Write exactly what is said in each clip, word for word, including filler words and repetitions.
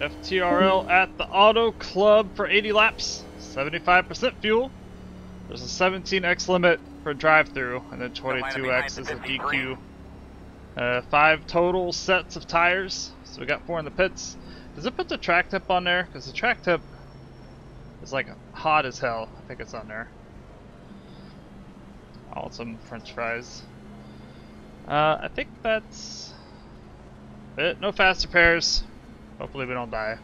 F T R L at the Auto Club for eighty laps, seventy-five percent fuel. There's a seventeen X limit for drive-through, and then twenty-two X is a D Q. Uh, five total sets of tires, so we got four in the pits. Does it put the track tip on there? Because the track tip is like hot as hell. I think it's on there. Awesome French fries. Uh, I think that's it. No fast repairs. Hopefully we don't die.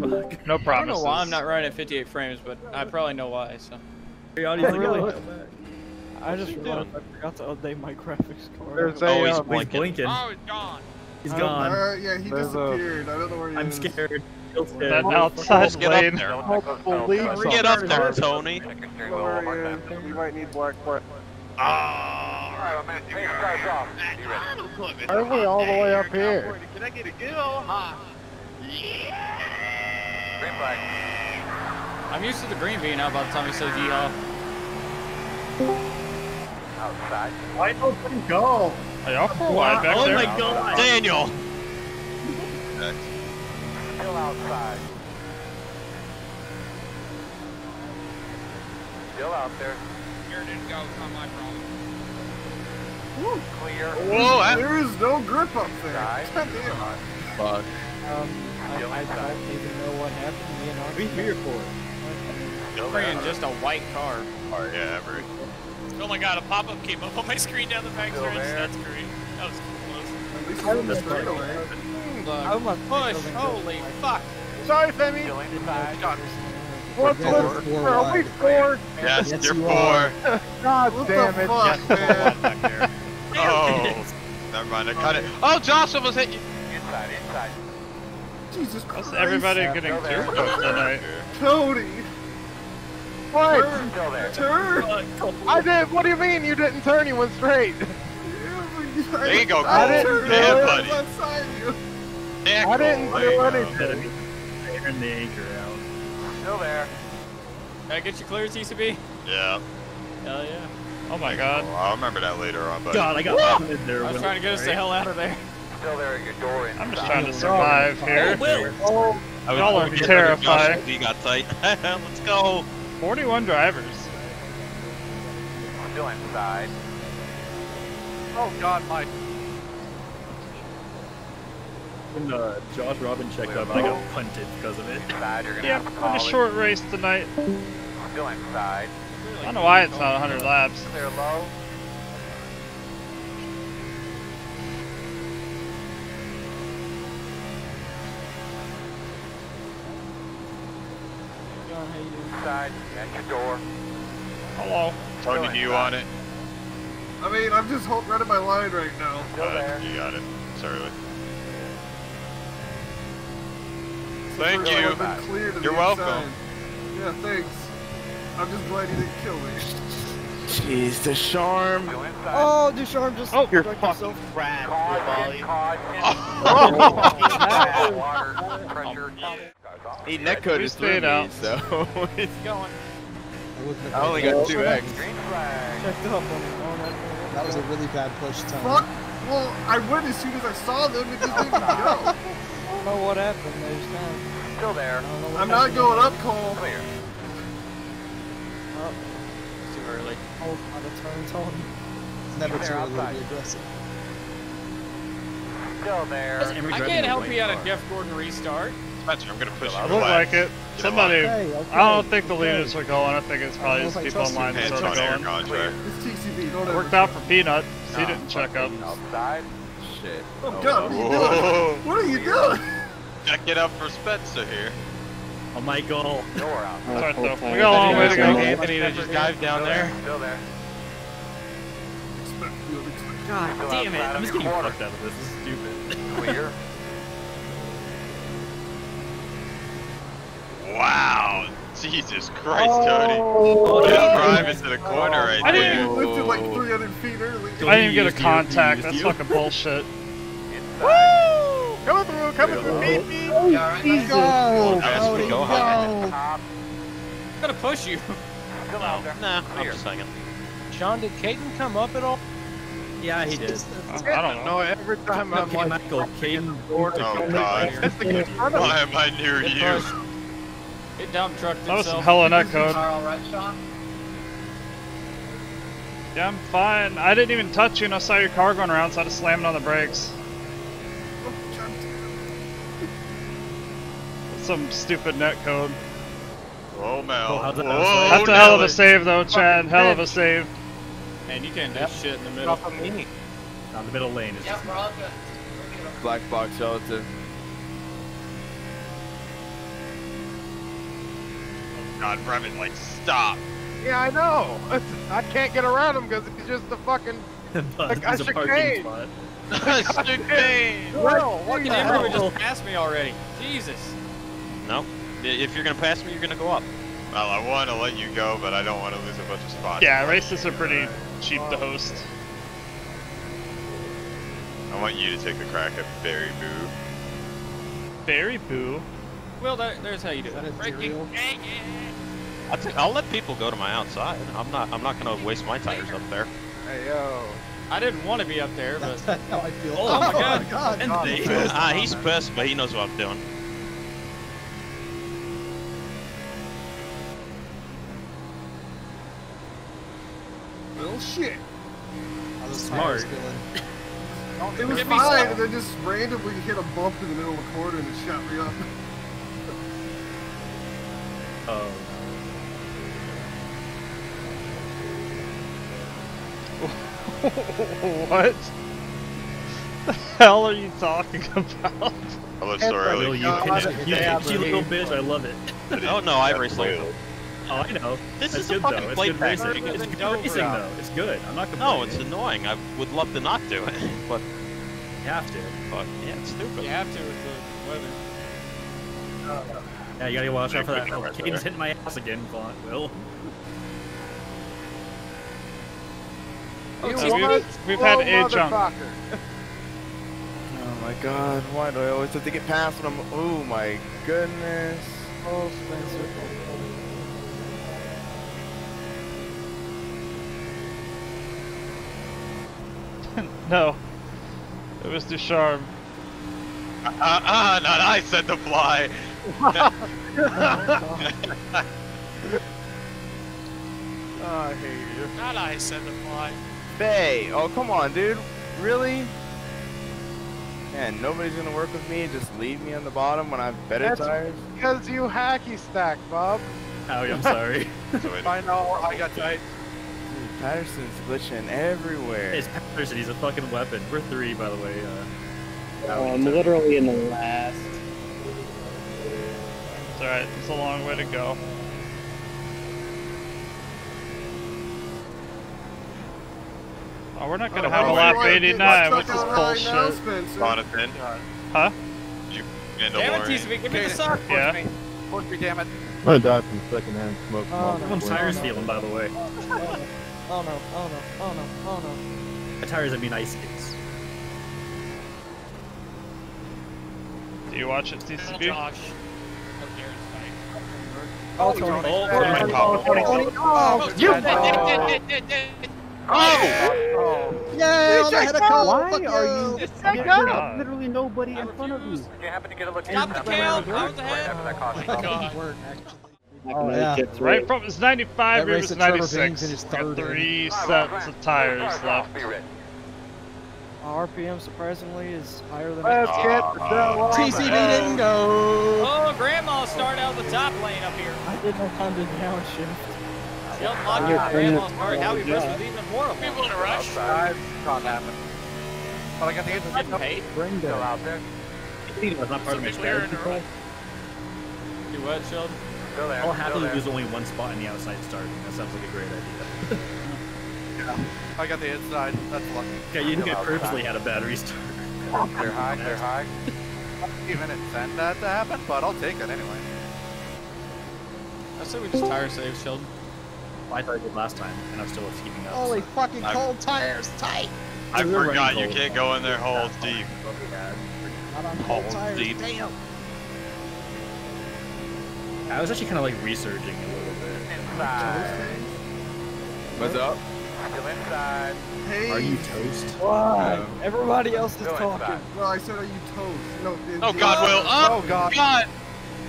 Fuck. No promises. I don't know why I'm not running at fifty-eight frames, but I probably know why, so. Really? I just realized I forgot to update my graphics card. Oh, he's blinking. blinking. Oh, he's gone. He's gone. Uh, yeah, he There's disappeared. A... I don't know where he I'm is. I'm scared. Still scared. That outside oh, lane. Get up there, oh, get up there Tony. Sorry, yeah. We might need black part. Oh. Alright, I'm at you guys. Are we all the way up here? Can I get a good old hot? Yeah! Green flag. I'm used to the green V now by the time he says yeehaw. Outside. Why don't you go? Are y'all for wide back there? Oh my god! Daniel! Still outside. Still out there. Here didn't go, it's not my problem. Woo! Clear. Whoa! I... There is no grip up there. Fuck. Um, I, I, I don't even know what happened, you know. Be here for it. Bringing just a white car. Oh yeah, every. Oh my god, a pop-up came up on my screen down the back stretch. That's great. That was close. At least I I'm a push. Holy fuck. Sorry, Femi. What the fuck? Are we four? Yes, yes, you're you four. God what damn the it. Fuck, man. Oh. Never mind, I cut it. Oh, Josh almost hit you. Inside, inside. Jesus Christ. That's everybody getting geared up tonight. Cody. What? Turn! turn. I did! What do you mean you didn't turn? You went straight! There you go, Cole! I didn't yeah, do buddy. You. Yeah, I didn't do go. anything! Turn the anchor out. Still there. Can I get you clear, T C B? Yeah. Hell yeah. Oh my god. Oh, I'll remember that later on, buddy. God, I got in there. I was trying to get us the hell out of there. Still there at your door. Inside. I'm just trying to survive oh, here. Will. Oh, Y'all are terrified. We got tight. Let's go! forty-one drivers. I'm still inside. Oh god, my. When uh, Josh Robin checked up, I got punted because of it. Inside, you're gonna yeah, have kind of short race tonight. I'm still inside. I don't know why it's not one hundred laps. They're low. At your door. Hello. Turning you on it. I mean, I'm just holding right in my line right now. Uh, you got it. It's early. Thank you. You're welcome. Yeah, thanks. I'm just glad you didn't kill me. Jeez, the charm. Oh, the charm just. Oh, you're fucking rad. Oh. Hey, net code is three out, so it's going. I only got two X. Checked up on it. That was a really bad push time. Fuck! Well, I went as soon as I saw them, it just didn't go. I don't know what happened. There's none. Still there. I'm not going up, Cole. Clear. Oh, it's too early. Oh, on the turn, Tony. It's never too early to be aggressive. Still there. I can't help you out at Jeff Gordon restart. I'm gonna push. I look like it. Somebody. Okay, okay. I don't think the leaders are going. I think it's probably just people online that are going. T C B, worked out for Peanut. Nah, he didn't check up. Outside. Shit. Oh, oh god, oh. What are you doing? What are you doing? Check it up for Spencer here. Oh my god. You're out. Sorry, though. We got a long way to go. Anthony to just dive down there. Still there. God damn it! I'm just getting fucked out of this. This is stupid. Clear. Wow! Jesus Christ, Cody! Oh, you yeah. drive into the corner oh, right I there. I lifted like three hundred feet early. Please, I didn't get a contact. That's fucking bullshit. Woo! Coming through, coming through, beat me! Oh, right, Jesus! Oh, Cody, go. Go. I'm gonna push you. Come out there. Nah, I'm just hanging. Sean, did Caden come up at all? Yeah, he did. I don't know. Every time I'm like, Michael Caden. Oh God! Why am I near you? It dump trucked itself. That was some hell in that code. Yeah, I'm fine. I didn't even touch you, and I saw your car going around, so I just slammed on the brakes. That's some stupid net code. Oh no! That's a hell of a save, though, Chad. Hell of a save. Man, you can't do yep. shit in the middle. Stop me. Not the middle lane. Is yep, we're all good. Black box relative. Oh God, Brevin, like, stop. Yeah, I know. I can't get around him because he's just the fucking. Like, I chicane. I chicane. Bro, what the hell? You just passed me already. Jesus. No. If you're gonna pass me, you're gonna go up. Well, I want to let you go, but I don't want to lose a bunch of spots. Yeah, races are pretty cheap to host. I want you to take a crack at Barry Boo. Barry Boo? Well, that, there's how you do it. Breaking. I'll, take, I'll let people go to my outside. I'm not. I'm not gonna waste my tires up there. Hey yo. I didn't want to be up there, but that's how I feel. Oh, oh my God! My God. And God, he's pissed, uh, he's pissed, but he knows what I'm doing. Well, shit. I was smart. Oh, it was fine, and then just randomly hit a bump in the middle of the corner and it shot me up. Oh. What? The hell are you talking about? I was sorry. You, you, you, you little bitch, I love it. Oh no, I raced like that. Oh, I know. This That's is good, a fucking plate pack. It's good, it's good racing, though. It's good. I'm not complaining. No, it's annoying. I would love to not do it, but you have to. Fuck yeah, it's stupid. You have to with the weather. Uh, yeah, you gotta watch out for that. Oh, Caden's hitting my ass again, Vaughn. Will. Okay, we've, we've had a jump. Oh my God! Why do I always have to get past when I'm? Oh my goodness! Oh, Spencer. No, it was Ducharme. Ah, uh, ah, uh, not I said the fly. Oh, I hate you. Not I said the fly. Bay, oh come on, dude, really? Man, nobody's gonna work with me. Just leave me on the bottom when I've better tires. Because you hacky stack, Bob. Oh, yeah, I'm sorry. I know. I got tight. Patterson's glitching everywhere. It's Patterson, he's a fucking weapon. We're three, by the way. Uh, oh, I'm literally in the last. It's alright, it's a long way to go. Oh, we're not gonna oh, have a lap eighty-nine, which is bullshit. Right now, huh? You damn it, T C B, give me the sock. Yeah. Push me. Push me, damn it. I'm gonna die from secondhand smoke. Oh, no. I'm tires oh, no. feeling, by the way. Oh, no. Oh no, oh no, oh no, oh no. By tires, I mean ice skates. Do you watch it, T C B? Oh, Tony. Oh, Tony. Oh, you did it, did it, did it. Oh! Yeah, I had a call. Why are you? There's literally nobody in front of you. I happened to get a look at the camera. Right after that caution. Oh, yeah. Right from it's ninety-five, that it was ninety-six. It is three sets of tires left. Uh, R P M surprisingly is higher than. Let's oh, get the uh, T C B uh, didn't go. Oh, Grandma started out the top lane up here. I didn't have time to downshift. Yep, on your Grandma's part. Now we missed with even more of them. People in a rush. I've caught happen. But I got the end of the bring down out there. It's not part of the strategy. Do what, Sheldon? I'll happily lose only one spot in the outside start. That sounds like a great idea. Yeah, I got the inside. That's lucky. Yeah, you didn't purposely had a battery start. They're high, they're high. Even intend that to happen, but I'll take it anyway. I said we just tire save, Sheldon. I thought I did last time, and I'm still keeping up. Holy fucking cold tires, tight! I forgot you can't go in there hole deep. Hole deep. Damn. I was actually kind of like resurging a little bit. What's up? Still inside. Hey. Are you toast? Why? No. Everybody else is talking. Inside. No, I said, are you toast? No. It, oh, God, Will. Oh, oh God. God.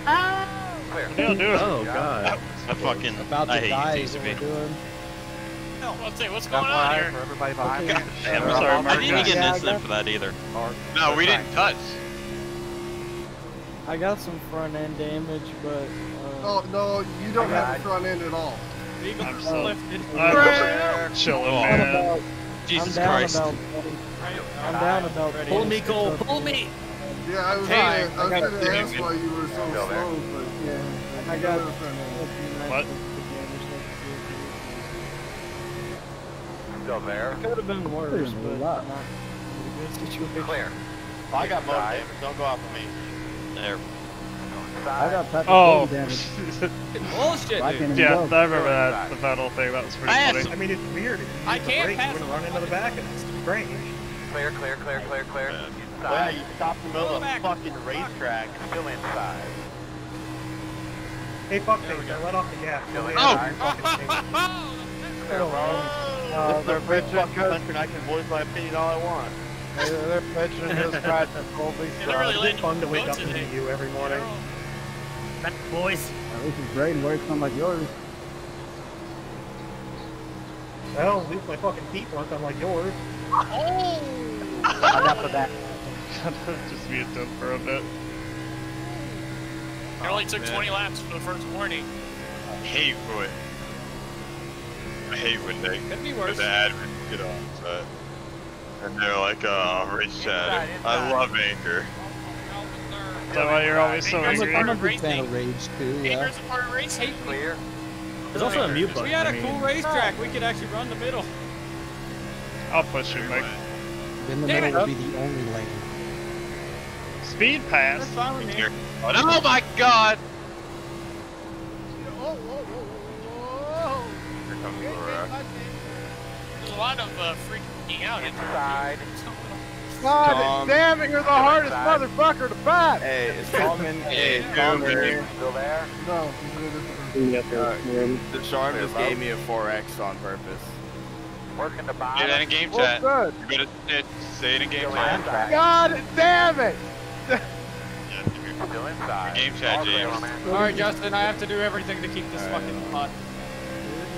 Oh. Clear. They'll do it. Oh, God. God. I fucking about to I hate die is what we're doing. No, let's see, what's going on here? For everybody behind me. Okay. Damn, I'm sorry. I didn't get an incident for that either. No, we didn't touch. I got some front end damage, but. Uh, oh, no, you don't have a front end at all. I'm so lifted. I'm chilling, man. Jesus Christ. I'm down about ready. Pull me, Cole. Pull me. Yeah, I was going to ask why you were so slow, but yeah. I got a front end. What? Still there. It could have been worse, but not a good situation. Clear. If I got motor damage, don't go off of me. There. I got pedal oh. damage. Bullshit, dude. Yeah, go. I remember that, the pedal thing, that was pretty I funny. Some, I mean, it's weird. I can't break, pass. You're going to run into the back and it's great. Clear, clear, clear, clear, clear. Uh, wow, you stopped in the middle of a fucking racetrack. Still inside. Hey, fuck things, I let off the gas. Still inside. Oh! They're wrong. Uh, they're bitching country and I can voice my opinion all I want. They're bitching this practice coldly strong. It's fun to wake up and meet you every morning. That's boys. Now, this is great and works on like yours. Well, at least my fucking feet weren't unlike yours. Oh! I got the back. Just be a dump for a bit. It only took twenty laps for the first warning. I hate for it. I hate when they could be worse. The admins get on set. And they're like, oh, race chat. I love Anchor. That's so why you're always so angry. I'm a big fan of Rage too, yeah. Anchor's a part of Rage, hate clear. There's also a mute button. We had a cool racetrack, we could actually run the middle. I'll push you, Mike. Then the middle would be the only lane. Speed pass. That's fine with me. Oh my God! There's a lot of uh, freaking out inside. God damn it, you're the hardest motherfucker to fight! Hey, it's Coleman. Hey, Coleman. Still there? No. The Charm just gave me a four X on purpose. Working the bottom. Get in a game chat. What's good? You're gonna say it in game chat. God damn it! Still inside. Game chat, James. Alright, Justin, I have to do everything to keep this fucking pot.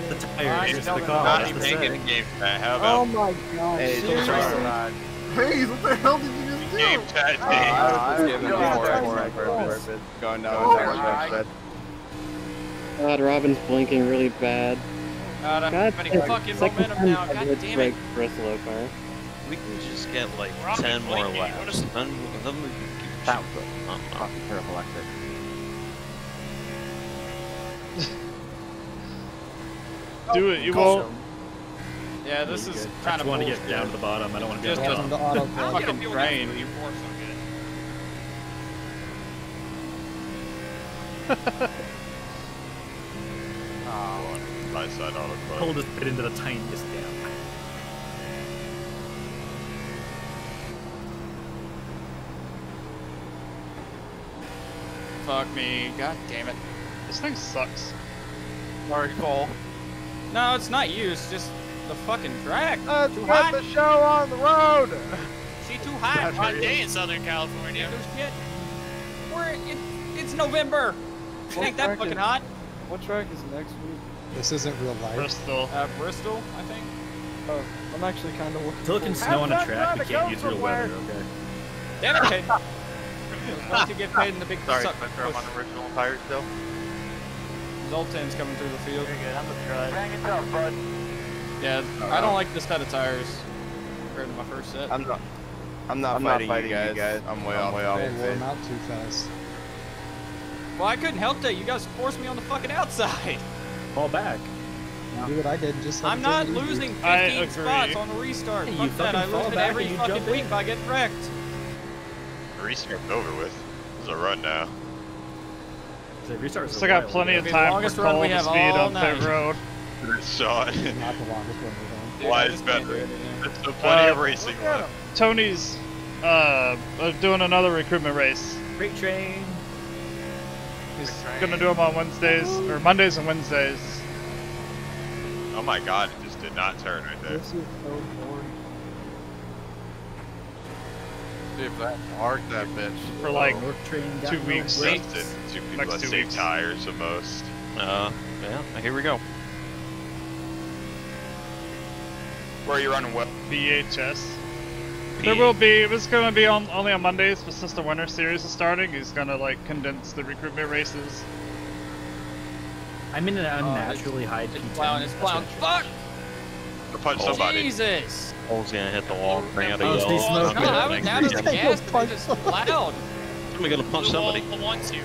The tire is the car. Not making a game chat. How about? Oh my God! Hey, the Charm. Hey, what the hell did you just do? Game chat, James. I was giving more. Going down. God, Robin's blinking really bad. God, I'm having fucking momentum now. God damn it! Bristol car. We can just get like ten more laps. Then we can keep that one. Fucking terrible actor. Do it, you won't. Yeah, this is kind of. I want to get down to the bottom. I don't want to be just on the auto fucking drain. Oh, right side auto club. Pulled it fit into the tiniest gap. Fuck me! God damn it! This thing sucks. Sorry, Cole. No, it's not you, it's just the fucking track. Let's too hot. The show on the road! See, too hot one day in Southern California. There's shit. We're, it, it's November! It ain't that fucking is, hot. What track is next week? This isn't real life. Bristol. Uh, Bristol, I think. Oh, I'm actually kind of worried. Until it can snow on a track, we can't use real weather, okay? Damn it, okay. Once you get paid in the big sorry, suck. Sorry, I throw him on original tires still. Zoltan's coming through the field. Very good, I'm gonna try. Hang it up, bud. Yeah, oh, I don't like this set of tires compared to my first set. I'm not. I'm not I'm fighting, fighting you, guys. you guys. I'm way I'm off. Way off. I'm out too fast. Well, I couldn't help that. You guys forced me on the fucking outside. Fall back. No. Do what I did. Just. Like I'm not losing fifteen spots on the restart. Hey, fuck that. I lose it every fucking week. I get wrecked. The restart's over with. There's a run now. So I got plenty of time for Cole to speed up that road. Good shot. Why is better? There's still plenty uh, of racing left. Tony's uh, doing another recruitment race. Freight train. He's gonna do them on Wednesdays or Mondays and Wednesdays. Oh my God! It just did did not turn right there. This is so boring. See if that arc that bitch. For like oh, two weeks. Two people next that two save weeks. Tires the most. Uh, yeah, here we go. Where are you running what? V H S. There will be, it's going to be on, only on Mondays, but since the winter series is starting, he's going to like condense the recruitment races. I'm in an unnaturally oh, high P ten. It's plowing, it's plowing. Fuck! I punched oh, somebody. Jesus! Hole's going to hit the wall and bring out a yellow. Oh, no, I was down to the gas, but they just plowed. I'm going to punch somebody. I want to.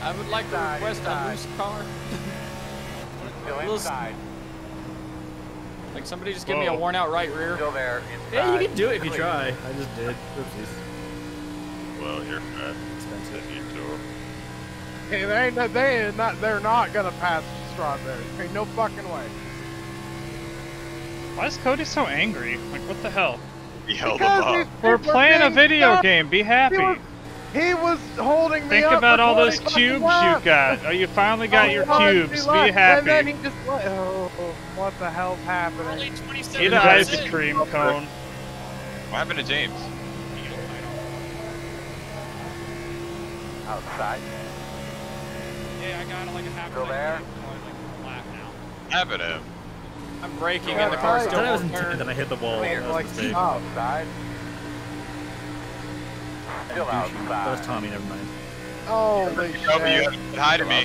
I would like to request a loose car. Go inside. Like somebody just give Whoa. me a worn out right rear. Still there. Inside. Yeah, you can do it if you try. I just did. Oopsies. Well, you're fat. Expensive. You too. Hey, they ain't. They ain't not. They're not gonna pass Strawberry. Ain't no fucking way. Why is Cody so angry? Like, what the hell? He held him up. We're playing a video up. game. Be happy. He was, he was holding me Think up. Think about all those cubes left. you got. Oh, you finally got oh, your cubes. Be left. happy. And then he just left. Oh. What the hell's happening? Eat an ice cream cone. What happened to James? Outside. Yeah, I got like a half. Still there? Happened to him. I'm braking and the car's still on turn. Then I hit the wall. Like outside. Still outside. That was Tommy. Never mind. Oh, they shit! Hi to me.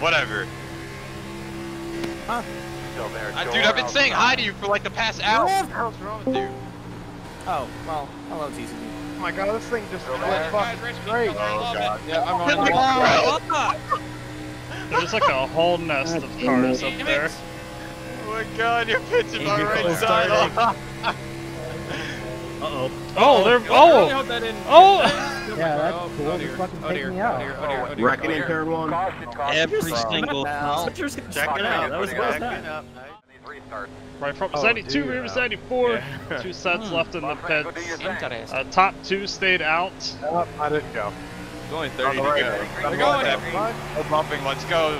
Whatever. Huh? Still there, uh, dude, I've been saying hi to you for like the past hour. What the hell's wrong with you? Oh, well, hello, T C D. Oh my god, this thing just went fucking great. Oh god. Yeah, I'm on the ground. There's like a whole nest of cars up there. Oh my god, you're pitching my right side off. Uh-oh. Oh, they're. Oh! Oh! Yeah, that's cool. They're fucking taking me out. Wrecking in turn one. Every single time. Check it out. That was well done. Right front was ninety-two, rear was ninety-four. Two sets left in the pits. Uh, top two stayed out. I didn't go. There's only thirty to go. We're going, everyone. We're bumping, let's go.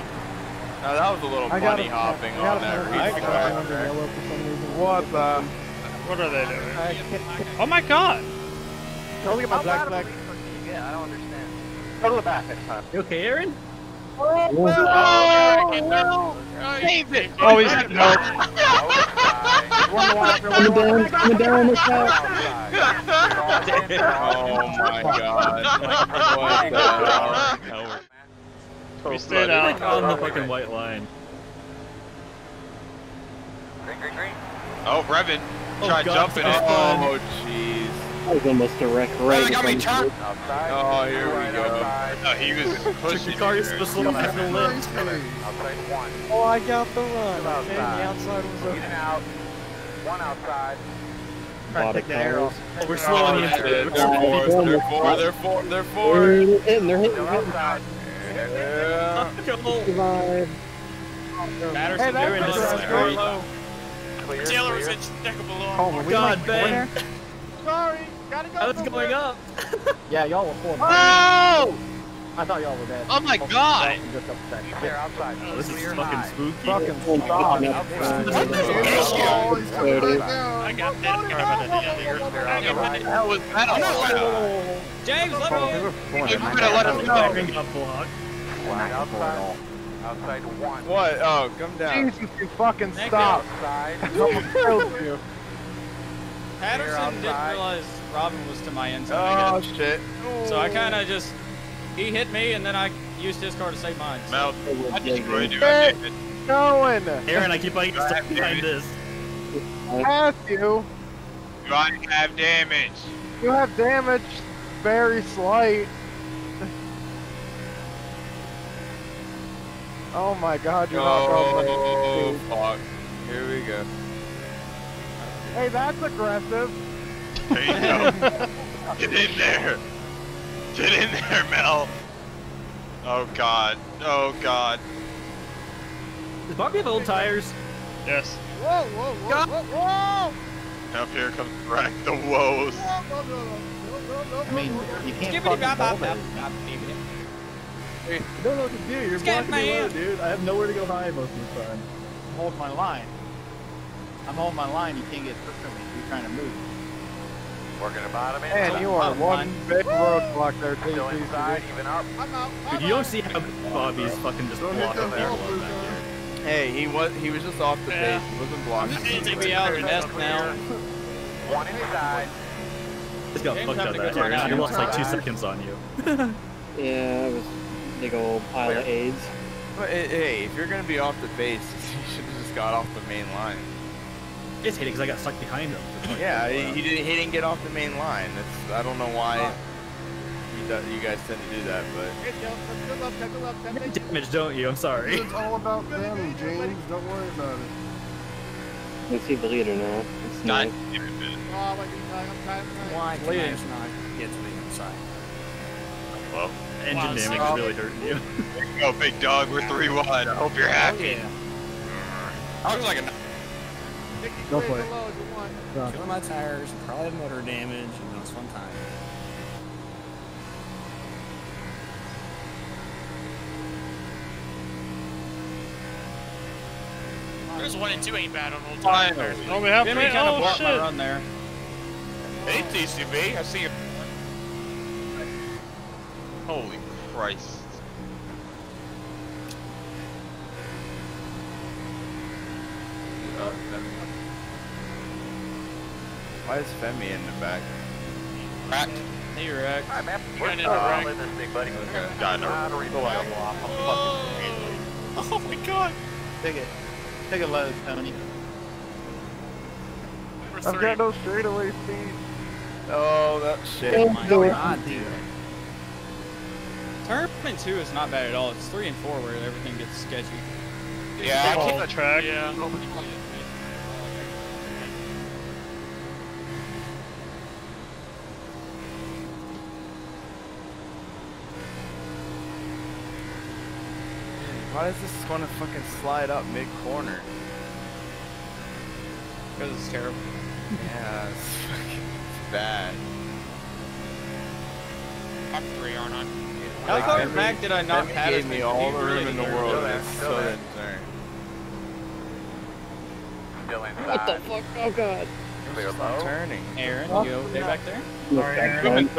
Now that was a little bunny hopping on that. What the? What are they doing? Oh my god! Totally get my black flag. Yeah, I don't understand. Go to the back next time. You okay, Aaron? Oh, no! Oh, no. Save it! Oh, he's no. You're down, you're down this time. Oh my god. What the? We stayed out on the fucking white line. Green, green, green. Oh, Brevin. Oh, Try jumping it. Oh, jeez. That was almost a wreck right. Oh, got me turned. Oh, here we go. No, he was pushing. The car is supposed to left the left. Oh, I got the run. Outside. Man, the outside was up. Out. One outside. Trying to take the arrow. Oh, we're slowing you. They're four. They're four. They're four. They're four. They're hitting. They're hitting. They're outside. Yeah. Patterson doing this. Taylor was in check below. Oh my god, Ben! Sorry, gotta go. I was going up. Yeah, y'all were four. Oh! I thought y'all were dead. Oh my god! This is fucking spooky. Fucking god. What the hell? I got that. That was bad. James, let me in. You're gonna let us know. Outside one. What? Oh, come down. Jesus, you fucking Neck stop. you. Patterson didn't realize Robin was to my end. So oh, I shit. So I kind of just, he hit me and then I used his car to save mine. So. Mouth. I just really do. I did it. Going. Aaron, I keep like stuck behind this. Matthew. You already have damage. You have damage. Very slight. Oh my god, you're not going. Oh, fuck. Here we go. Hey, that's aggressive. There you go. Get in there. Get in there, Mel. Oh god. Oh god. Does Bobby have old tires? Yes. Whoa, whoa, whoa, whoa, whoa! Up here comes Rack the woes. I mean, you can't fucking hold it. I don't know what to do, you're blocking me low, dude. I have nowhere to go high most of the time. hold my line. I'm holding my line. You can't get through me. You're trying to move. Working the bottom end. And you are one big roadblock there, too. Still inside, even up. I'm out. Dude, you don't see how Bobby's fucking just blocking there. Hey, he was he was just off the yeah. pace. He wasn't blocking. He's gonna take me out and ask now. One inside. Just got fucked up that turn. You lost like two seconds on you. Yeah, it was a big old pile Wait. of AIDS. But hey, if you're gonna be off the base, you should have just got off the main line. Just hit it because I got stuck behind him. Yeah, he, he didn't. He didn't get off the main line. That's, I don't know why you, do, you guys tend to do that, but. Good luck, good luck, good luck. Damage, don't you? I'm sorry. It's all about them, James. Don't worry about it. Let's see the leader now. It's nine. Why? Leader's nine. Gets me inside. Well, engine damage is really hurting you. There you go, big dog. We're three wide. I hope you're happy. Oh, yeah. I was like a. Go play. No. Killing my tires, probably motor damage, and that's one time. There's one and two ain't bad on old tires. Oh, we have to kind of block my run there. Hey, T C B, I see you. Holy Christ. Uh, Why is Femi in the back? Racked. Hey, Racked. I'm after you. We're in the rack. I'm in this big buddy. Okay. God, no. I'm fucking Oh my god. Take it. Take a load, Tony. I've got no straightaway speed. Oh, that shit. Oh my god, dude. Turn two is not bad at all. It's three and four where everything gets sketchy. Yeah, I keep the track. Yeah. Why is this going to fucking slide up mid-corner? Because it's terrible. Yeah, it's fucking bad. Top three aren't on. How far back did I not pass? Gave me all the room in the world. That's so insane. Still inside. What the fuck? Oh god. Stop turning. Aaron, you okay back there? Sorry, Aaron.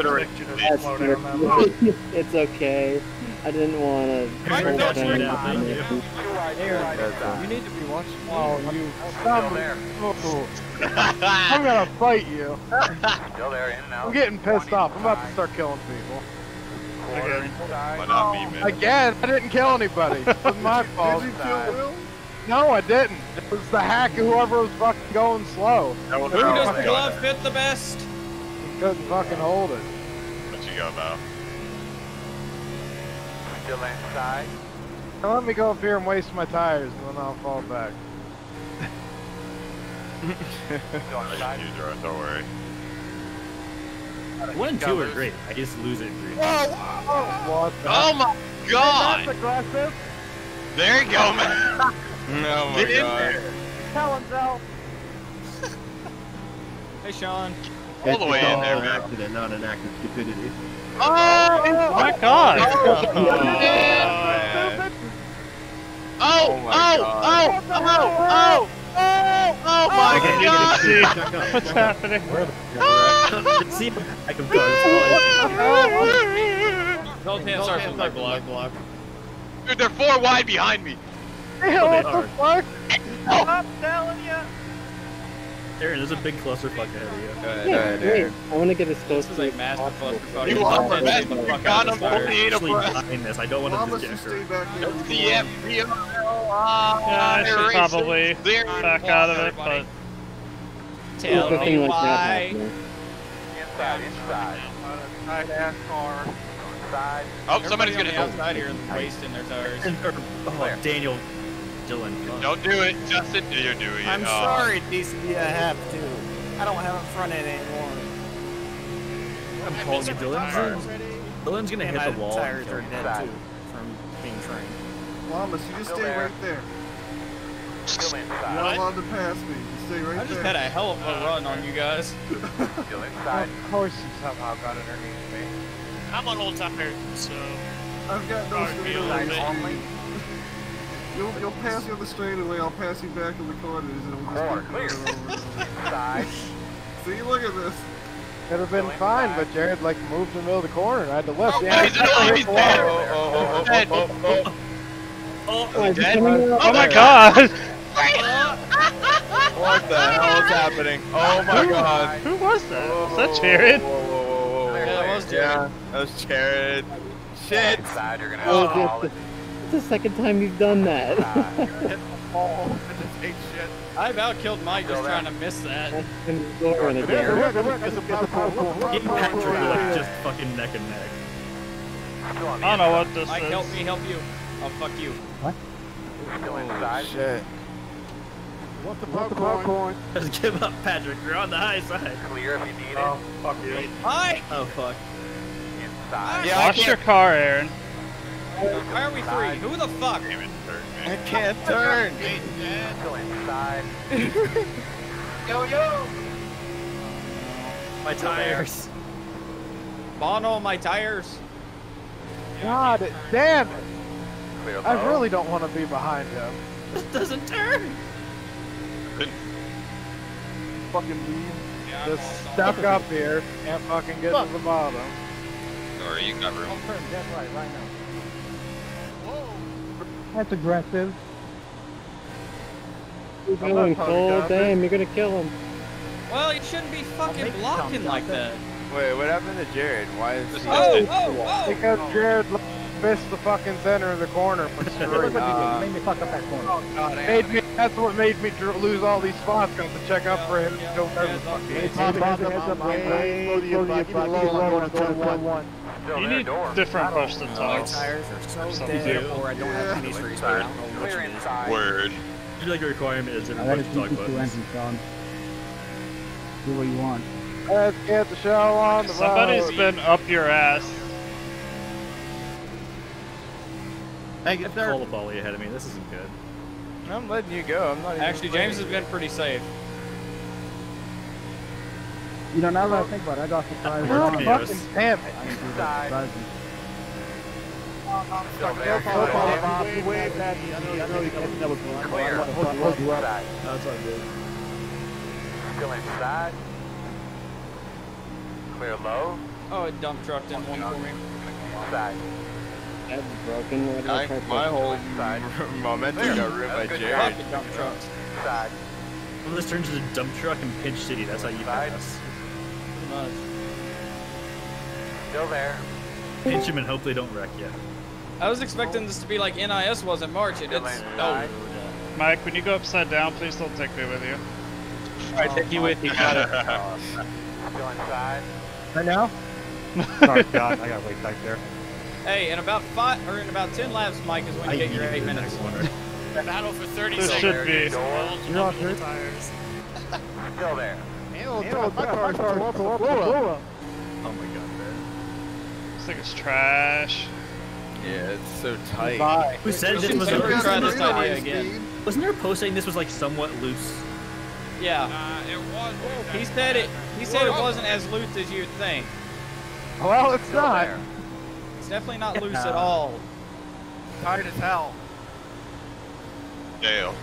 It's okay. I didn't want to. Right, that's right. You're right. You're right. You're right. You need to be watching. Oh, you. Stop there. Oh. I'm gonna fight you. Still there, in and out. I'm getting pissed off. I'm about to start killing people. Again. But not me, man. Again, I didn't kill anybody. It was my fault. Did you kill Will? No, I didn't. It was the hack. Whoever was fucking going slow. Who does the glove fit the best? He couldn't fucking hold it. What you got, Val? Inside. Now let me go up here and waste my tires, and then I'll fall back. Don't worry. One and two are great. I just lose it. Whoa! Whoa! Oh my God! That's aggressive. There you go, man. Oh my Get God! In there. Tell himself. Hey, Sean. All the way in there, man. Accident, not an act of stupidity. Oh, oh my god! Oh, oh, man. oh, oh, oh, oh, oh, oh my okay, god! Check up, check What's up. happening? See, I can go. Those hands are from my block. block. Dude, they're four wide behind me. Hey, what the fuck? Oh. I'm telling you. Aaron, there's a big clusterfuck ahead of you. Right, yeah, right, wait. I want to get as close to like massive clusterfuck. You are the best. God, I'm forty-eight of us. I don't want to just get hurt. Yeah, I should probably back out of it, but. Tell me why. Inside, inside. Inside NASCAR. Inside. Oh, somebody's gonna outside here and wasting their tires. Oh, Daniel. Don't do it, Justin. You're doing it. I'm oh. sorry, D C B. I have to. I don't have a front end anymore. I'm calling you, Dylan. Dylan's gonna hit the wall. My tires are dead too from being trained. Llamas, you just stay right there. You're not allowed to pass me. You stay right there. I just had a hell of a run on you guys. Still inside. Of course, you somehow got underneath me. I'm on old tires, so I've got no speed limit. You'll, you'll pass me on the straightaway, I'll pass you back in the corners, and we'll just keep clear. Side. See, look at this. Could have been going fine, by. But Jared like moved in the middle of the corner and I had to left. Oh, yeah, he's oh, he's dead. Oh, oh, oh, oh, oh, oh. Oh, oh, dead? Oh my god! What the hell is happening? Oh my who, god. Who was that? Was that Jared? Whoa, whoa, whoa, whoa, whoa. Yeah, that was Jared. Yeah, that was Jared. Shit! Side, you're gonna oh, it's, it's the second time you've done that. Oh, I just ate shit. I about killed Mike just trying to miss that. Just fucking neck and neck. I don't know what this Mike, is. Help me, help you. Oh, fuck you. What? Still inside. Oh, shit. What the popcorn? Just give up, Patrick. You're on the high side. Clear if you need it. Oh, fuck you. Mike! Oh, fuck. Inside. Yeah, watch your car, Aaron. Why are we three? Who the fuck? I can't turn! Still inside. Yo, yo! My tires. Bono, my tires. God damn it! I really don't want to be behind him. This doesn't turn! Fucking leave. Yeah, just stuck up here. Can't fucking get fuck. to the bottom. Or you got room. I'll turn dead right, right now. That's aggressive. You're going full damn, you're gonna kill him. Well, you shouldn't be fucking blocking like that. Wait, what happened to Jared? Why is this? Oh, oh, oh! Because Jared missed the fucking center of the corner for sure. uh, made me fuck up that corner. Oh, God, made me, that's what made me lose all these spots. Got to check up for him. Don't ever fucking hit him. You need different push than tires. Are so dead, or I don't yeah. have any streets, but I don't know which one is. Word. I feel like the requirement is different push talk buttons. Do what you want. Let's get the show on the road. Somebody's been up your ass. Hey, get there. Pull the volley ahead of me. This isn't good. I'm letting you go. I'm not even Actually, James has been pretty safe. You know, now that I think about it, I got surprised. Oh, fucking damn it! Still inside. Clear low. Oh, it dump trucked in one for me. Inside. That's broken. My whole momentum got ruined by Jared. Inside. Well, this turns into dump truck and pinch city. That's how you pass. Much. Still there. Pinch him and hope they don't wreck yet. I was expecting this to be like N I S was in March, and it's no. Mike, when you go upside down, please don't take me with you. Alright, take you with you. Got it. Still inside. Right now? Sorry, God, I gotta wait back there. Hey, in about five or in about ten laps, Mike, is when you I get your eight minutes. Battle for thirty this seconds. This should be. You're on your tires. Still there. Oh my god, man. This thing is trash. Yeah, it's so tight. Who said this was a try this idea again? Wasn't there a post saying this was like somewhat loose? Yeah. Uh, it was. Oh, he said it. He said it wasn't as loose as you'd think. Well, it's not. It's definitely not loose at all. Tight as hell. Dale.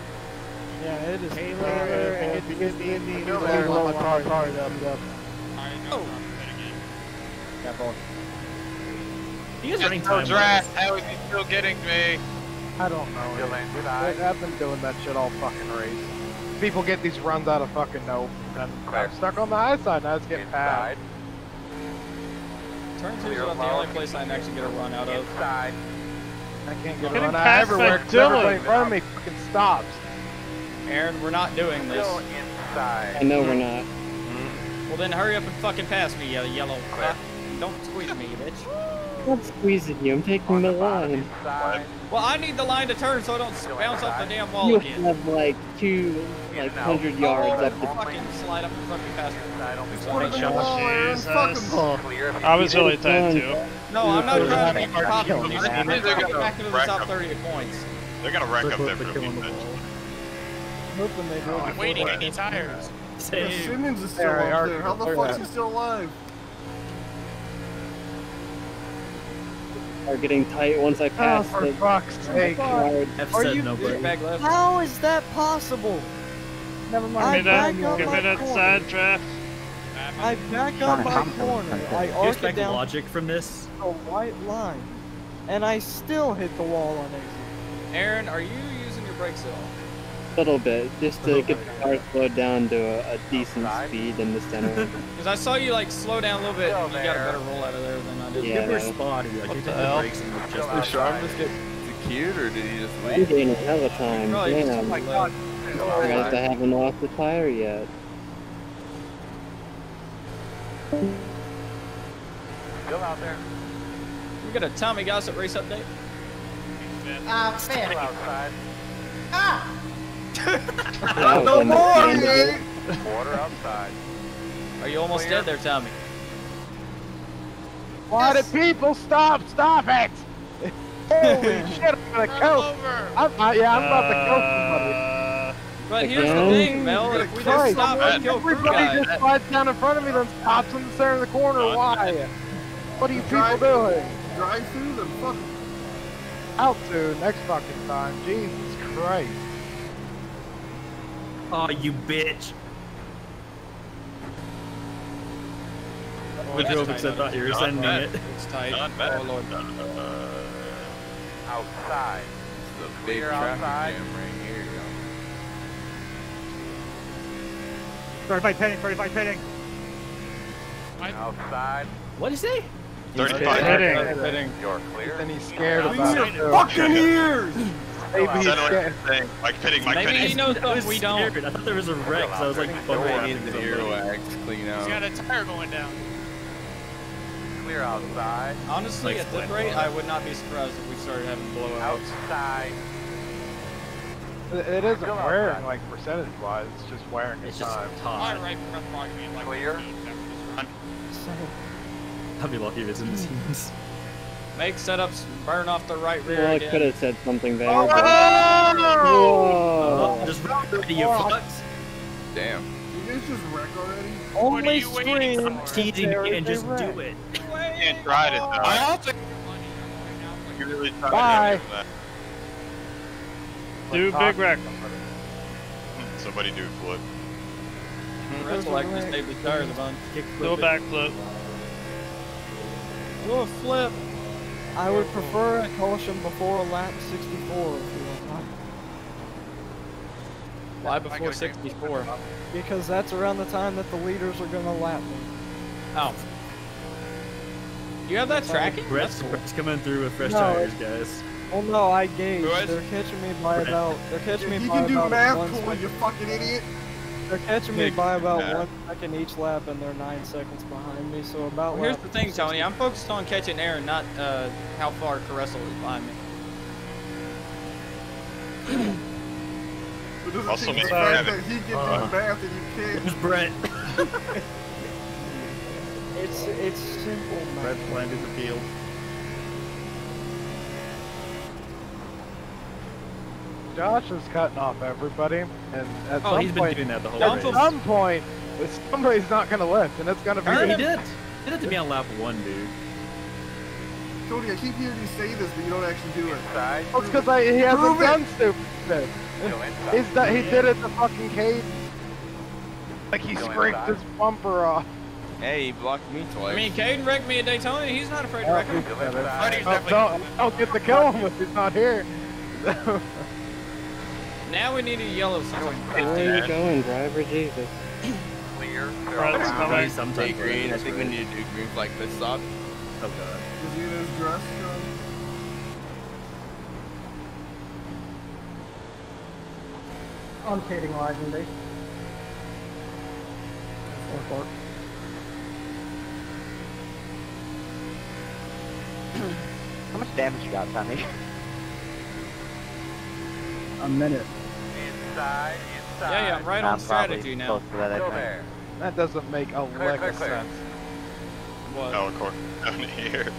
Yeah, it is. Hey, Larry, get the Indian Indian over there. Hold my car, car, up, up. Oh! Got ball. You guys running time? How is he still getting me? I don't know. I've been doing that shit all fucking race. People get these runs out of fucking no. I'm stuck on the high side, now it's getting bad. Turn two is about the only place I can actually get a run out of. I can't get a run out everywhere because everybody in front of me fucking stops. Aaron, we're not doing this. I know we're not. Mm-hmm. Well then hurry up and fucking pass me, you yellow fuck. Don't squeeze me, bitch. I'm not squeezing you, I'm taking the, the line. Side. Well, I need the line to turn so I don't still bounce inside. Off the damn wall you again. You have like two, like, hundred no. yards oh, up the... Fucking slide up and fucking pass me. What the hell, Jesus. I was really tight too. No, I'm not trying to be popular. I'm going back into the top thirty points. They're gonna rack up there for a few minutes. They oh, I'm waiting any tires. Yeah, Simmons is still there, up there. How the fuck's he still alive? are getting tight once I pass. Oh, for fuck's sake. F said no brake. How is that possible? Never mind. Give me that side draft. I back up my corner. I arc it down logic from this. A white line. And I still hit the wall on exit. Aaron, are you using your brakes at all? A little bit, just to get the car slowed down to a, a decent right. speed in the center. Because I saw you like slow down a little bit, and you got a better roll out of there than I did. Yeah, give her a spot. Like, what you the hell? Just did Sean just get cute, or did he just leave? I'm getting a hell of a time. Damn. Oh my God. Oh, I guess I haven't lost the tire yet. Go out there. We got a Tommy Gossett race update. Ah, man. Outside. Ah! No more, dude! Water outside. Are you almost Clear. dead there, Tommy? Why yes. did people stop? Stop it! Holy shit, I'm gonna coast. I'm, uh, yeah, I'm about to coast somebody. But here's the thing, Mel, if we just stop and kill crew guys. Everybody just slides down in front of me, then stops in the center of the corner. Why? What are you people doing? Drive through them, fuck. Out to next fucking time. Jesus Christ. Oh, you bitch! Oh, jokes, I thought you were sending it. It's tight. Not bad. Oh, Lord. Uh, outside. It's the big traffic jam right here. thirty-five pitting, thirty-five pitting. Outside. What is it? thirty-five pitting. pitting. You're clear. And he's scared oh, about it. Fucking ears! Maybe he's scared. Mike Pitting, Mike Pitting. Maybe he knows stuff we don't. I thought there was a wreck, so I was like, fuck, I needed the earwax clean out. He's got a tire going down. Clear outside. Honestly, at this rate, I would not be surprised if we started having blowouts. Outside. It isn't wearing, like, percentage-wise. It's just wearing the time. My right front pocket being like... Clear. I'd be lucky if it's in the teams. Make setups burn off the right rear. Well, I could have said something better. Oh, but... oh, oh, just wrecked the you fucks. Damn. You guys just wreck already? Only stream teasing and just wreck. do it. You can't try it. I also. You really tried Bye. That. Do big wreck. Somebody do flip. Wrestle like this, maybe tires on. Go back flip. Do a flip. I would prefer a caution before a lap sixty-four, if you want. Why before sixty-four? Because that's around the time that the leaders are going to lap me. Oh. You have that tracking? Brett's coming through with fresh no, tires, guys. Well, no, I gauged. They're catching me by about... They're catching me you by can do math, cool, you fucking idiot! They're catching me by about yeah. one second each lap, and they're nine seconds behind me, so about well, Here's the thing, Tony. I'm focused on catching Aaron, not uh, how far Caressel is behind me. Also, Mister Rabbit. He can uh, do math and you can't. Who's Brett? it's, it's simple, man. Brett's landed the field. Josh is cutting off everybody, and at oh, some he's been point, doing that the whole at race. some point, somebody's not going to lift, and it's going to be. He did. He did it to me on lap one, dude. Tony, I keep hearing you say this, but you don't actually do it. Oh, it's because he hasn't done stupid shit. He's done, he did it to fucking Cade. Like he scraped his bumper off. Hey, he blocked me twice. I mean, Cade wrecked me at Daytona. He's not afraid to wreck him. Don't get to kill him if he's not here. Now we need a yellow sign. Where are you going, driver? Jesus. Clear. Sometimes sometimes green. I think we need to do green like this stop. Oh god. Is he in his dress? I'm kidding, legendary. Four four. How much damage you got, Tommy? A minute. Inside, inside. Yeah, yeah, I'm right I'm on strategy now. That, there. that doesn't make a clear, lick clear, of clear. sense. What? Oh, of course, down here.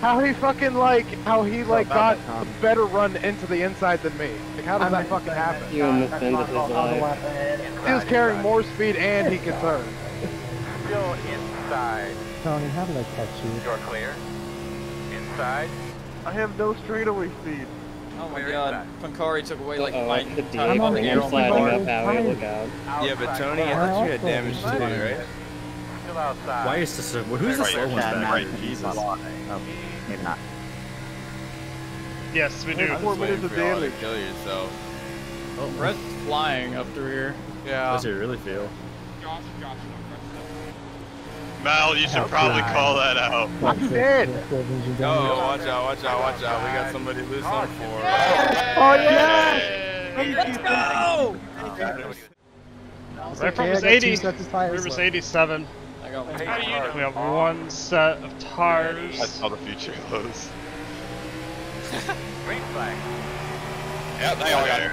How he fucking like, how he like got a better run into the inside than me. Like, how does I'm that fucking happen? He was carrying inside. more speed and he could turn. Still inside. Tony, how did I catch you? You're clear. Inside. I have no straightaway speed. Oh my Where god, Pancari took away like uh -oh, my time on the gear on my bike. Look out. Yeah, but Tony, I thought you had damage to do, right? Still outside. Why is this? Who's the slow one's back? Right, Jesus. Oh, maybe not. Yes, we do. Four minutes of damage. Kill yourself. Oh, Brett's flying up through here. Yeah. Does he really feel? Josh, Josh, Mal, you should oh, probably God. call that out. I'm dead. Oh, watch out, watch out, watch out. We got somebody loose on four. Oh, yes! Hey, let's go! Right from was eighty. We was eighty-seven. I got one. How do you know? We have one set of tires. I saw the future close. Green flag. Yeah, they all got here.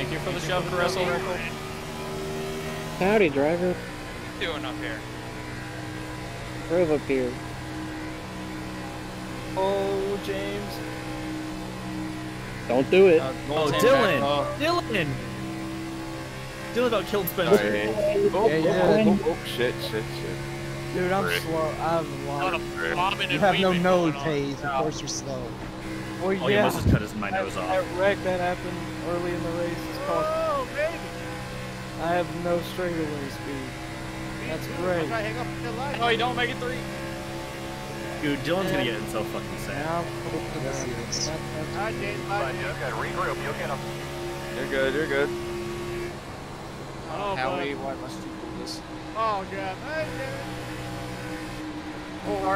Thank you for the shove, Russell. Howdy, driver. What are you doing up here? Drove up here. Oh, James. Don't do it. Uh, oh, Dylan. Oh, Dylan. Dylan. Dylan about killed Spencer. Right. Oh, yeah, yeah. Oh, oh, oh, shit, shit, shit. Dude, I'm Rick. slow. I'm lost. You have no nose, Hayes. Of course you're slow. Oh, yeah. All you must have cut his my nose off. That wreck that happened early in the race is called. I have no straightaway speed. That's great. Oh, you don't make it three. Dude, Dylan's yeah. gonna get himself fucking sad. Now, I did. Regroup. You'll get him. You're good. You're good. Oh, Howie, why must you do this? Oh god. Oh,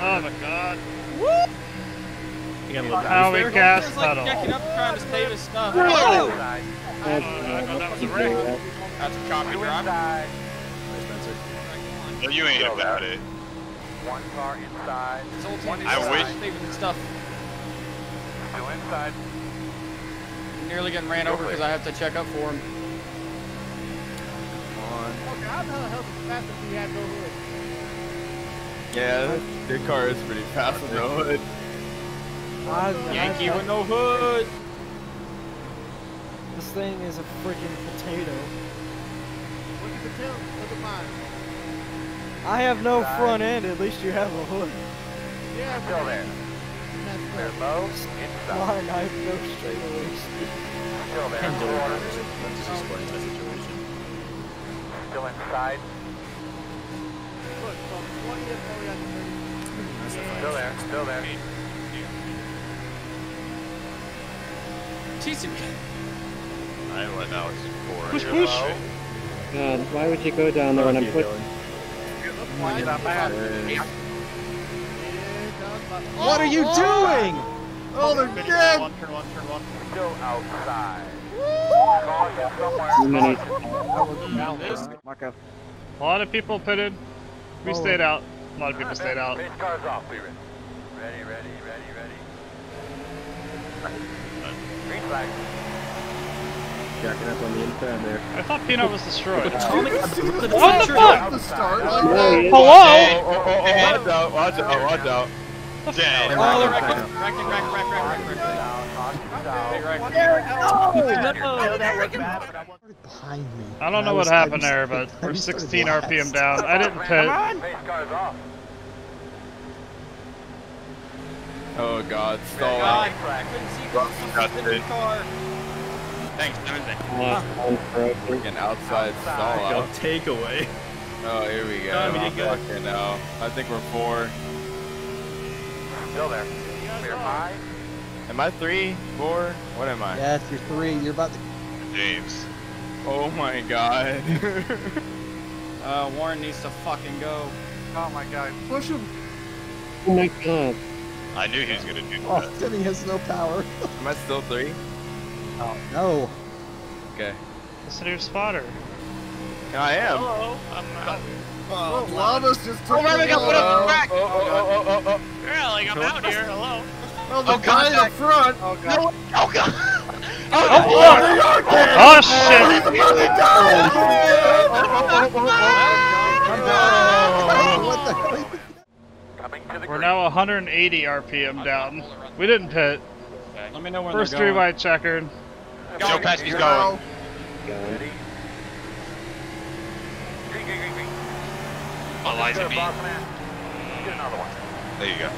oh my god. Woo! How we gas pedal. Checking up, trying to save his stuff. Whoa! Oh, that was a wreck. That's a choppy drop. No, you ain't about it. One car inside. I wish. Saving his stuff. Still inside. Nearly getting ran over because I have to check up for him. Come on. Oh God, how the hell did the fastest he had go hood? Yeah, your car is pretty fast with no hood. Yankee with no hood! This thing is a freaking potato. Look at the tail, look at mine. I have no front end, at least you have a hood. Yeah, I'm still there. They're low, inside. I have no straightaway speed. Still there. That just explains the situation. Still inside. Look, from twenty to thirty. Still there, still there. T C B. I went out for push, push. God, why would you go down there when I'm putting? What are you doing? Oh, they're dead. One turn, one turn, one turn. Go outside. Too many. A lot of people put in. We stayed out. A lot of people stayed out. Cars off, Ready, ready, ready, ready. Green flag. Jacking up on the inferno there. I thought Peanut was destroyed. What the fuck? Hello? Watch out, watch out, watch out. Damn. Oh, they're wrecking, wrecking, wrecking, wrecking, wrecking. There we go. Behind me. I don't know what happened there, but we're sixteen R P M down. I didn't pit. Oh god, stall out. I couldn't see the car. Thanks, everything. Freaking outside stall out. Takeaway. Oh, here we go. No, we did good. Okay, no. I think we're four. Still there. We're five. Am I three? Four? What am I? Yes, you're three. You're about to. James. Oh my god. uh, Warren needs to fucking go. Oh my god. Push him. Oh my god. I knew he was gonna do oh, that. Then he has no power. Am I still three? Oh no. Okay. Listen to your spotter. I am. Hello. I'm out. Oh, oh Lava's just took oh, me out. Oh, oh, oh, oh, oh, oh. Yeah, like I'm out here. Hello. Oh, the oh, guy in front. Oh god. No. Oh god. Oh, oh, oh, oh, oh shit. Oh, oh, oh, oh, oh, oh. What the hell? We're now one hundred eighty R P M down. We didn't pit. Okay. Let me know when First three wide checkered. Joe Pesky's going. Ready? Green, green, green, green. on, Liza B. Get another one. There you go.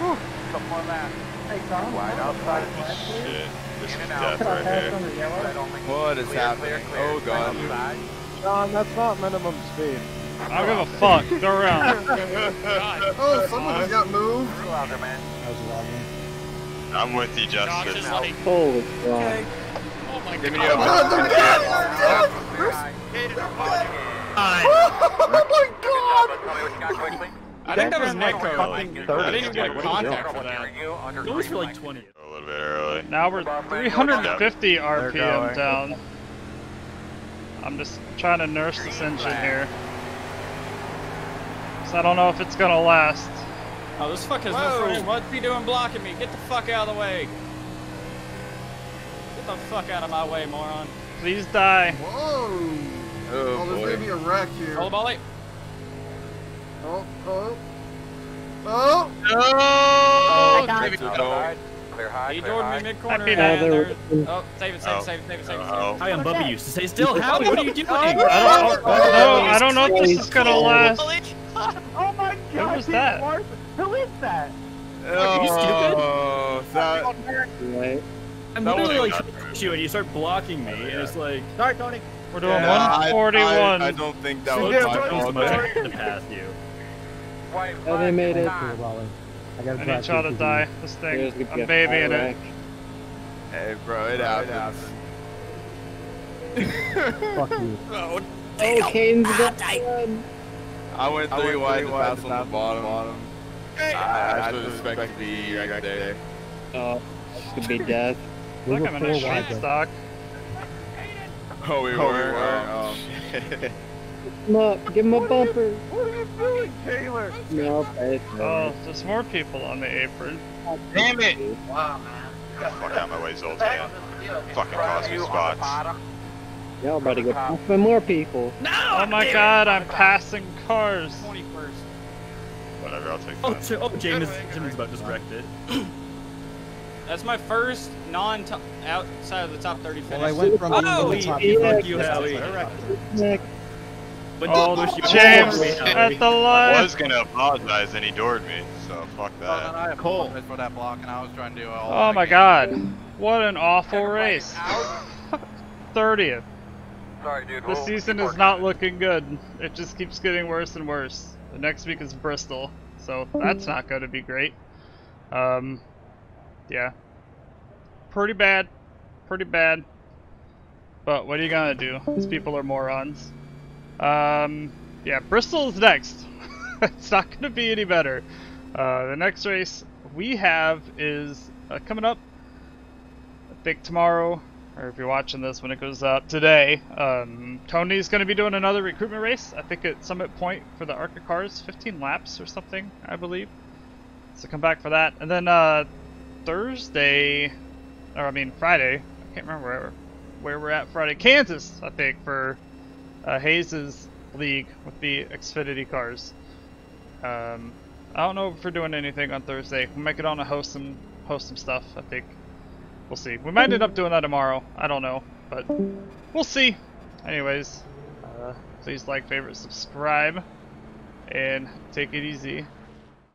Whew. Couple more laps. Hey, Tom. Wide outside. Shit. This is death right here. What is happening? Oh, God. John, that's not minimum speed. I don't give a fuck. Go around. Oh, someone just got moved. I'm with you, Justin. Holy God. Oh, my God. Oh, my God. Oh, my God. I think that was Nico. Like, I didn't even get contact for that. It was for like twenty. A little bit early. Now we're three hundred fifty R P M down. I'm just trying to nurse this engine here. So I don't know if it's gonna last. Oh, this fuck has no friend. What's he doing blocking me? Get the fuck out of the way. Get the fuck out of my way, moron. Please die. Whoa. Oh, oh boy. There may be a wreck here. Hold the ball late. Oh, oh. Oh. Oh. No. Clear high. He doored me mid-corner. Oh, save it, save it, save it, save it, save it. Hi, I'm Bubba. You stay still. How? What are you doing? I don't know. I don't know if this is gonna last. Oh my God! Who was that? Who is that? Oh, are you stupid? Oh, that. I'm literally like shooting at you, and you start blocking me, and it's like, sorry, Tony. We're doing one forty-one. I don't think that was my fault. To pass you. Oh, they made it. I, gotta I need y'all to die. This thing, I'm babying it. Hey, bro, it happens. Fuck you. Oh, oh Kane's got one. I went three, I went three wide, wide to pass on the, the bottom. bottom. Hey. I, I should expect to be right there. Oh, this could be death. Look, I'm in a shit stock. Oh, we oh, were. We were. Oh, shit. Look, give him a what bumper. Are you, what are you doing, Taylor? No, okay. Oh, there's more people on the apron. Oh, damn it! Wow, man. Get the fuck out of my way, Zoltan. Fucking cost me spots. Y'all better go pump in more people. No! Oh my God, I'm passing cars. twenty-first. Whatever, I'll take that. Oh, oh James, Jimmy's about just wrecked it. That's my first non outside of the top thirty finish. Well, I went from oh, the top yeah, fuck you, Howie. But oh, James at the line. I was gonna apologize and he doored me, so fuck that. I apologize for that block, and I was trying to do all. Oh my God, what an awful race! thirtieth. Sorry, dude. The season is not looking good. It just keeps getting worse and worse. The next week is Bristol, so that's not going to be great. Um, yeah, pretty bad, pretty bad. But what are you gonna do? These people are morons. Um, yeah, Bristol's next. It's not going to be any better. Uh, the next race we have is uh, coming up, I think tomorrow, or if you're watching this when it goes out today. Um, Tony's going to be doing another recruitment race, I think at Summit Point for the ARCA cars, fifteen laps or something, I believe. So come back for that. And then uh, Thursday, or I mean Friday, I can't remember where, where we're at Friday, Kansas, I think, for... Uh, Hayes's league with the Xfinity cars. Um, I don't know if we're doing anything on Thursday. We might get on to host some host some stuff. I think we'll see. We might end up doing that tomorrow. I don't know, but we'll see. Anyways, uh, please like, favorite, subscribe, and take it easy.